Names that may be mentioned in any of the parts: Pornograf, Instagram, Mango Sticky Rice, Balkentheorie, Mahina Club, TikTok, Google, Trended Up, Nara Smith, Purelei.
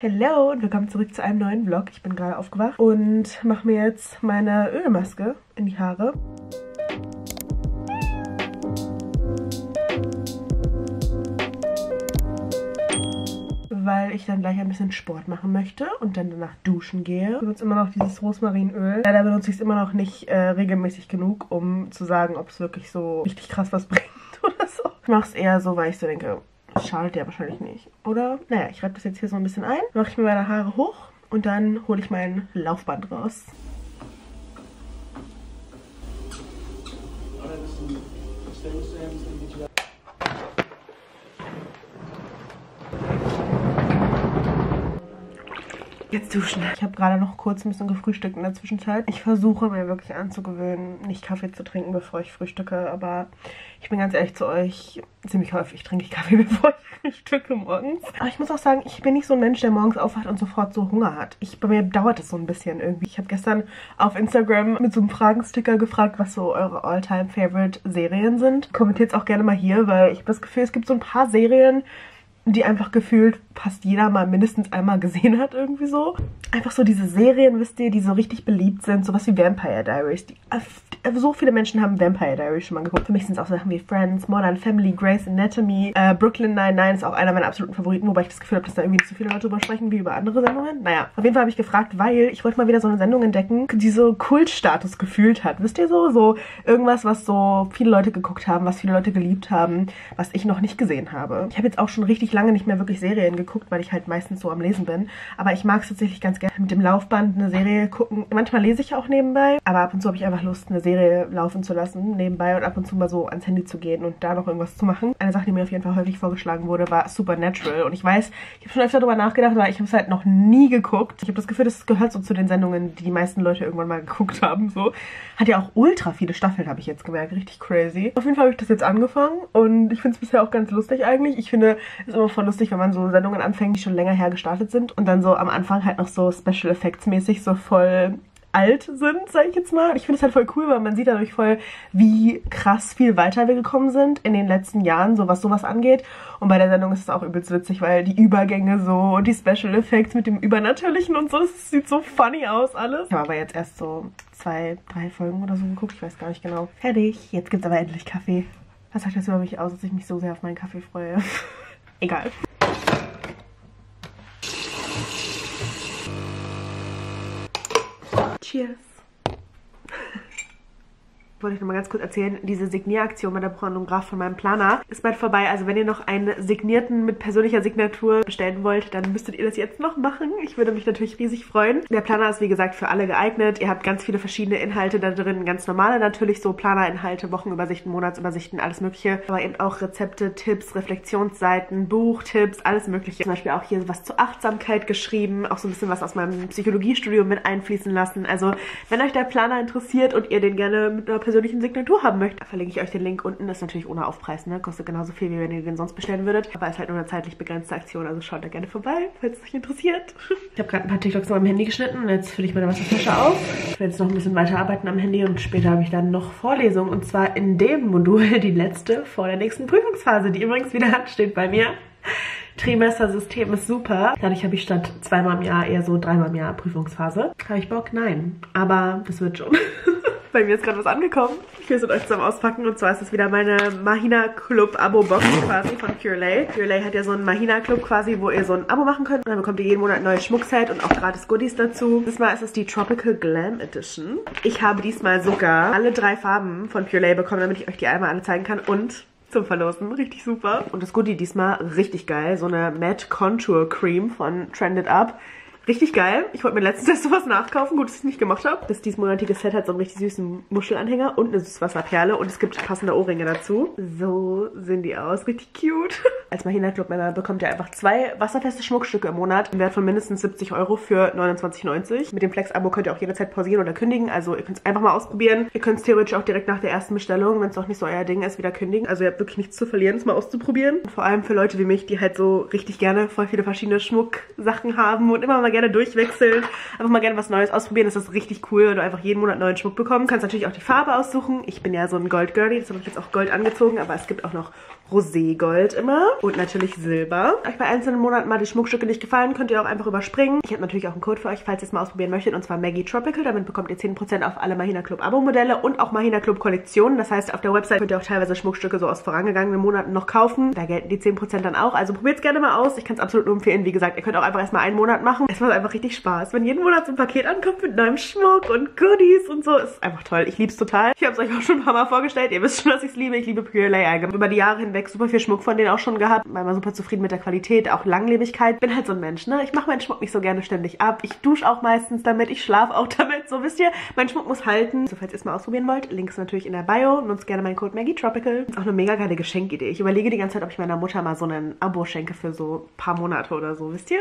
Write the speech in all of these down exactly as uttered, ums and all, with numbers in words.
Hallo und willkommen zurück zu einem neuen Vlog. Ich bin gerade aufgewacht und mache mir jetzt meine Ölmaske in die Haare. Weil ich dann gleich ein bisschen Sport machen möchte und dann danach duschen gehe. Ich benutze immer noch dieses Rosmarinöl. Leider benutze ich es immer noch nicht äh, regelmäßig genug, um zu sagen, ob es wirklich so richtig krass was bringt oder so. Ich mache es eher so, weil ich so denke... Schadet ja wahrscheinlich nicht, oder? Naja, ich reibe das jetzt hier so ein bisschen ein, mache ich mir meine Haare hoch und dann hole ich mein Laufband raus. Jetzt duschen. Ich habe gerade noch kurz ein bisschen gefrühstückt in der Zwischenzeit. Ich versuche mir wirklich anzugewöhnen, nicht Kaffee zu trinken, bevor ich frühstücke. Aber ich bin ganz ehrlich zu euch, ziemlich häufig trinke ich Kaffee, bevor ich frühstücke morgens. Aber ich muss auch sagen, ich bin nicht so ein Mensch, der morgens aufwacht und sofort so Hunger hat. Ich, bei mir dauert das so ein bisschen irgendwie. Ich habe gestern auf Instagram mit so einem Fragensticker gefragt, was so eure All-Time-Favorite-Serien sind. Kommentiert es auch gerne mal hier, weil ich habe das Gefühl, es gibt so ein paar Serien, die einfach gefühlt fast jeder mal mindestens einmal gesehen hat, irgendwie so. Einfach so diese Serien, wisst ihr, die so richtig beliebt sind, sowas wie Vampire Diaries. Die, so viele Menschen haben Vampire Diaries schon mal geguckt. Für mich sind es auch Sachen wie Friends, Modern Family, Grey's Anatomy, äh, Brooklyn Nine-Nine ist auch einer meiner absoluten Favoriten, wobei ich das Gefühl habe, dass da irgendwie nicht so viele Leute drüber sprechen wie über andere Sendungen. Naja, auf jeden Fall habe ich gefragt, weil ich wollte mal wieder so eine Sendung entdecken, die so Kultstatus gefühlt hat, wisst ihr so? So irgendwas, was so viele Leute geguckt haben, was viele Leute geliebt haben, was ich noch nicht gesehen habe. Ich habe jetzt auch schon richtig lange nicht mehr wirklich Serien geguckt, weil ich halt meistens so am Lesen bin. Aber ich mag es tatsächlich ganz gerne mit dem Laufband eine Serie gucken. Manchmal lese ich auch nebenbei, aber ab und zu habe ich einfach Lust, eine Serie laufen zu lassen nebenbei und ab und zu mal so ans Handy zu gehen und da noch irgendwas zu machen. Eine Sache, die mir auf jeden Fall häufig vorgeschlagen wurde, war Supernatural. Und ich weiß, ich habe schon öfter darüber nachgedacht, weil ich habe es halt noch nie geguckt. Ich habe das Gefühl, das gehört so zu den Sendungen, die die meisten Leute irgendwann mal geguckt haben. So. Hat ja auch ultra viele Staffeln, habe ich jetzt gemerkt. Richtig crazy. Auf jeden Fall habe ich das jetzt angefangen und ich finde es bisher auch ganz lustig eigentlich. Ich finde, es ist immer voll lustig, wenn man so Sendungen anfängt, die schon länger her gestartet sind und dann so am Anfang halt noch so Special Effects mäßig so voll alt sind, sage ich jetzt mal. Ich finde es halt voll cool, weil man sieht dadurch voll, wie krass viel weiter wir gekommen sind in den letzten Jahren, so was sowas angeht. Und bei der Sendung ist es auch übelst witzig, weil die Übergänge so und die Special Effects mit dem Übernatürlichen und so, das sieht so funny aus alles. Ich habe aber jetzt erst so zwei, drei Folgen oder so geguckt, ich weiß gar nicht genau. Fertig, jetzt gibt's aber endlich Kaffee. Was sagt das über mich aus, dass ich mich so sehr auf meinen Kaffee freue? Egal. Cheers. Wollte ich nochmal ganz kurz erzählen, diese Signieraktion bei der Pornograf von meinem Planer ist bald vorbei. Also wenn ihr noch einen signierten mit persönlicher Signatur bestellen wollt, dann müsstet ihr das jetzt noch machen. Ich würde mich natürlich riesig freuen. Der Planer ist wie gesagt für alle geeignet. Ihr habt ganz viele verschiedene Inhalte da drin, ganz normale natürlich, so Planerinhalte, Wochenübersichten, Monatsübersichten, alles mögliche. Aber eben auch Rezepte, Tipps, Reflexionsseiten, Buchtipps, alles mögliche. Zum Beispiel auch hier was zur Achtsamkeit geschrieben, auch so ein bisschen was aus meinem Psychologiestudium mit einfließen lassen. Also wenn euch der Planer interessiert und ihr den gerne mit einer persönlichen Signatur haben möchtet, verlinke ich euch den Link unten. Das ist natürlich ohne Aufpreis, ne? Kostet genauso viel, wie wenn ihr den sonst bestellen würdet. Aber ist halt nur eine zeitlich begrenzte Aktion, also schaut da gerne vorbei, falls es euch interessiert. Ich habe gerade ein paar TikToks auf meinem Handy geschnitten und jetzt fülle ich meine Wasserflasche auf. Ich will jetzt noch ein bisschen weiterarbeiten am Handy und später habe ich dann noch Vorlesungen und zwar in dem Modul, die letzte vor der nächsten Prüfungsphase, die übrigens wieder ansteht bei mir. Trimestersystem ist super. Dadurch habe ich statt zweimal im Jahr eher so dreimal im Jahr Prüfungsphase. Habe ich Bock? Nein. Aber das wird schon. Bei mir ist gerade was angekommen. Ich will es mit euch zusammen auspacken. Und zwar ist es wieder meine Mahina Club Abo-Box quasi von Purelei. Purelei hat ja so einen Mahina Club quasi, wo ihr so ein Abo machen könnt. Und dann bekommt ihr jeden Monat ein neues Schmuckset und auch gratis Goodies dazu. Diesmal ist es die Tropical Glam Edition. Ich habe diesmal sogar alle drei Farben von Purelei bekommen, damit ich euch die einmal alle zeigen kann. Und zum Verlosen. Richtig super. Und das Goodie diesmal richtig geil. So eine Matte Contour Cream von Trended Up. Richtig geil. Ich wollte mir letztens erst sowas nachkaufen. Gut, dass ich es nicht gemacht habe. Das diesmonatige Set hat so einen richtig süßen Muschelanhänger und eine Süßwasserperle. Und es gibt passende Ohrringe dazu. So sehen die aus. Richtig cute. Als Mahina Club-Member bekommt ihr einfach zwei wasserfeste Schmuckstücke im Monat im Wert von mindestens siebzig Euro für neunundzwanzig neunzig. Mit dem Flex-Abo könnt ihr auch jederzeit pausieren oder kündigen. Also ihr könnt es einfach mal ausprobieren. Ihr könnt es theoretisch auch direkt nach der ersten Bestellung, wenn es noch nicht so euer Ding ist, wieder kündigen. Also ihr habt wirklich nichts zu verlieren, es mal auszuprobieren. Und vor allem für Leute wie mich, die halt so richtig gerne voll viele verschiedene Schmucksachen haben und immer mal gerne gerne durchwechseln. Einfach mal gerne was Neues ausprobieren. Das ist richtig cool, wenn du einfach jeden Monat neuen Schmuck bekommst. Du kannst natürlich auch die Farbe aussuchen. Ich bin ja so ein Gold-Girlie, das habe ich jetzt auch Gold angezogen, aber es gibt auch noch Roségold immer und natürlich Silber. Wenn euch bei einzelnen Monaten mal die Schmuckstücke nicht gefallen, könnt ihr auch einfach überspringen. Ich habe natürlich auch einen Code für euch, falls ihr es mal ausprobieren möchtet, und zwar Maggie Tropical. Damit bekommt ihr zehn Prozent auf alle Mahina Club Abo-Modelle und auch Mahina Club Kollektionen. Das heißt, auf der Website könnt ihr auch teilweise Schmuckstücke so aus vorangegangenen Monaten noch kaufen. Da gelten die zehn Prozent dann auch. Also probiert es gerne mal aus. Ich kann es absolut nur empfehlen. Wie gesagt, ihr könnt auch einfach erstmal einen Monat machen. Es macht einfach richtig Spaß, wenn jeden Monat so ein Paket ankommt mit neuem Schmuck und Goodies und so. Es ist einfach toll. Ich liebe es total. Ich habe es euch auch schon ein paar Mal vorgestellt. Ihr wisst schon, dass ich es liebe. Ich liebe Purelei allgemein. Über die Jahre hinweg super viel Schmuck von denen auch schon gehabt. War immer super zufrieden mit der Qualität, auch Langlebigkeit. Bin halt so ein Mensch, ne? Ich mache meinen Schmuck nicht so gerne ständig ab. Ich dusche auch meistens damit, ich schlafe auch damit. So, wisst ihr, mein Schmuck muss halten. So, falls ihr es mal ausprobieren wollt, Links natürlich in der Bio. Nutzt gerne meinen Code Maggie Tropical. Ist auch eine mega geile Geschenkidee. Ich überlege die ganze Zeit, ob ich meiner Mutter mal so ein Abo schenke für so ein paar Monate oder so, wisst ihr?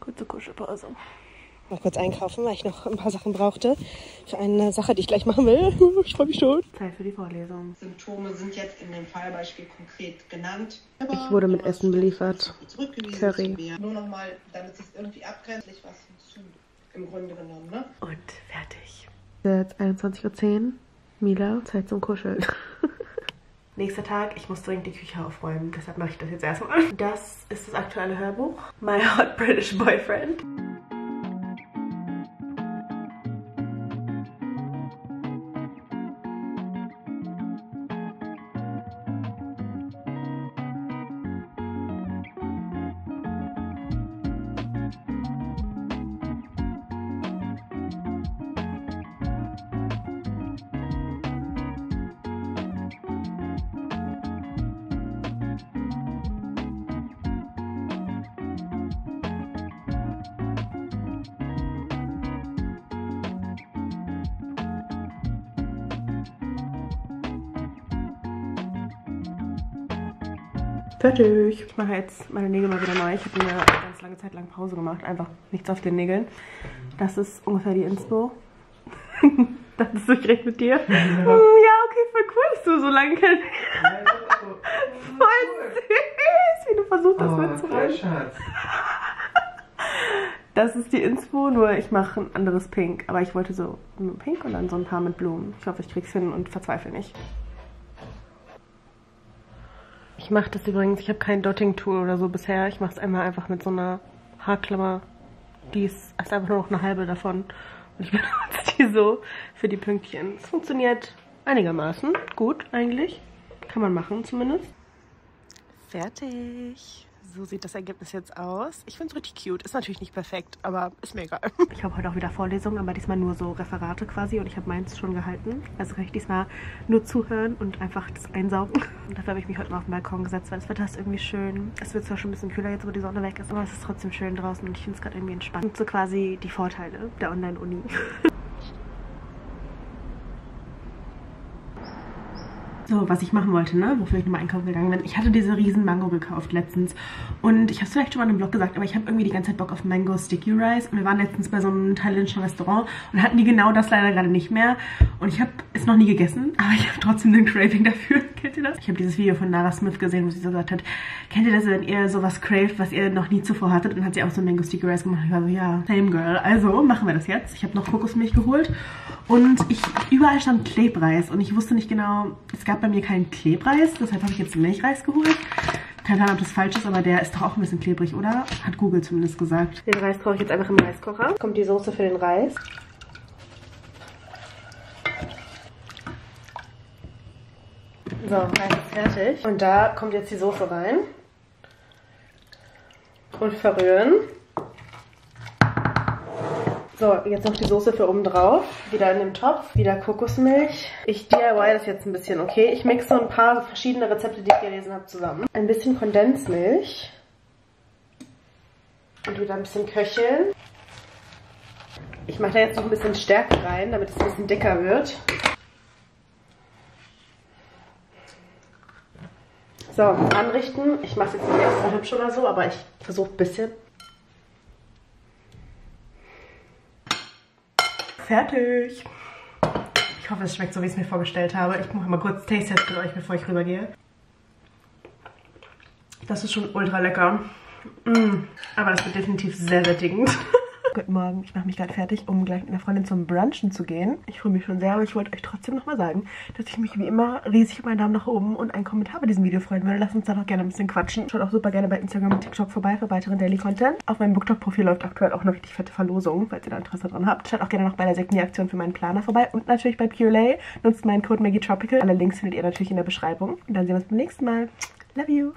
Kurze Kuschelpause. Mal kurz einkaufen, weil ich noch ein paar Sachen brauchte. Für eine Sache, die ich gleich machen will. Ich freue mich schon. Zeit für die Vorlesung. Symptome sind jetzt in dem Fallbeispiel konkret genannt. Aber ich wurde mit Essen beliefert. Curry. Nur nochmal, damit es irgendwie abgrenzt, was hinzu, im Grunde genommen, ne? Und fertig. Jetzt einundzwanzig Uhr zehn. Mila, Zeit zum Kuscheln. Nächster Tag, ich muss dringend die Küche aufräumen. Deshalb mache ich das jetzt erstmal. Das ist das aktuelle Hörbuch. My Hot British Boyfriend. Fertig. Ich mache jetzt meine Nägel mal wieder neu. Ich habe eine ganz lange Zeit lang Pause gemacht. Einfach nichts auf den Nägeln. Das ist ungefähr die Inspo. Das ist nicht recht mit dir. Ja, ja, okay, voll cool, dass du so lange kennst. Ja, voll cool. Süß, wie du versuchst, das oh, mitzureißen. Das ist die Inspo, nur ich mache ein anderes Pink. Aber ich wollte so ein Pink und dann so ein paar mit Blumen. Ich hoffe, ich krieg's hin und verzweifle nicht. Ich mache das übrigens, ich habe kein Dotting-Tool oder so bisher. Ich mache es einmal einfach mit so einer Haarklammer. Die ist, ist einfach nur noch eine halbe davon. Und ich benutze die so für die Pünktchen. Es funktioniert einigermaßen gut eigentlich. Kann man machen zumindest. Fertig. So sieht das Ergebnis jetzt aus. Ich finde es richtig cute. Ist natürlich nicht perfekt, aber ist mir egal. Ich habe heute auch wieder Vorlesungen, aber diesmal nur so Referate quasi. Und ich habe meins schon gehalten. Also kann ich diesmal nur zuhören und einfach das einsaugen. Und dafür habe ich mich heute mal auf den Balkon gesetzt, weil das Wetter ist irgendwie schön. Es wird zwar schon ein bisschen kühler jetzt, wo die Sonne weg ist, aber es ist trotzdem schön draußen. Und ich finde es gerade irgendwie entspannt. Und so quasi die Vorteile der Online-Uni. So, was ich machen wollte, ne, wofür ich nochmal einkaufen gegangen bin. Ich hatte diese riesen Mango gekauft letztens und ich habe es vielleicht schon mal in einem Vlog gesagt, aber ich habe irgendwie die ganze Zeit Bock auf Mango Sticky Rice und wir waren letztens bei so einem thailändischen Restaurant und hatten die genau das leider gerade nicht mehr und ich habe es noch nie gegessen, aber ich habe trotzdem den Craving dafür. Kennt ihr das? Ich habe dieses Video von Nara Smith gesehen, wo sie so gesagt hat, kennt ihr das, wenn ihr sowas craved, was ihr noch nie zuvor hattet? Und dann hat sie auch so Mango Sticky Rice gemacht. Ich war so, ja, same girl. Also, machen wir das jetzt. Ich habe noch Kokosmilch geholt und ich überall stand Klebreis und ich wusste nicht genau, es gab bei mir keinen Klebreis, deshalb habe ich jetzt Milchreis geholt. Keine Ahnung, ob das falsch ist, aber der ist doch auch ein bisschen klebrig, oder? Hat Google zumindest gesagt. Den Reis koche ich jetzt einfach im Reiskocher. Kommt die Soße für den Reis. So, Reis ist fertig. Und da kommt jetzt die Soße rein. Und verrühren. So, jetzt noch die Soße für oben drauf. Wieder in dem Topf, wieder Kokosmilch. Ich D I Y das jetzt ein bisschen, okay? Ich mixe so ein paar verschiedene Rezepte, die ich gelesen habe, zusammen. Ein bisschen Kondensmilch. Und wieder ein bisschen köcheln. Ich mache da jetzt noch ein bisschen Stärke rein, damit es ein bisschen dicker wird. So, anrichten. Ich mache es jetzt nicht extra hübsch oder so, aber ich versuche ein bisschen. Fertig. Ich hoffe, es schmeckt so, wie ich es mir vorgestellt habe. Ich mache mal kurz Taste-Test mit euch, bevor ich rübergehe. Das ist schon ultra lecker. Mm. Aber das wird definitiv sehr sättigend. Guten Morgen, ich mache mich gerade fertig, um gleich mit einer Freundin zum Brunchen zu gehen. Ich freue mich schon sehr, aber ich wollte euch trotzdem nochmal sagen, dass ich mich wie immer riesig über einen Daumen nach oben und einen Kommentar bei diesem Video freuen würde. Lasst uns da doch gerne ein bisschen quatschen. Schaut auch super gerne bei Instagram und TikTok vorbei für weiteren Daily Content. Auf meinem BookTok-Profil läuft aktuell auch eine richtig fette Verlosung, falls ihr da Interesse dran habt. Schaut auch gerne noch bei der Sekten-Aktion für meinen Planer vorbei und natürlich bei Purelei. Nutzt meinen Code MaggieTropical. Alle Links findet ihr natürlich in der Beschreibung. Und dann sehen wir uns beim nächsten Mal. Love you!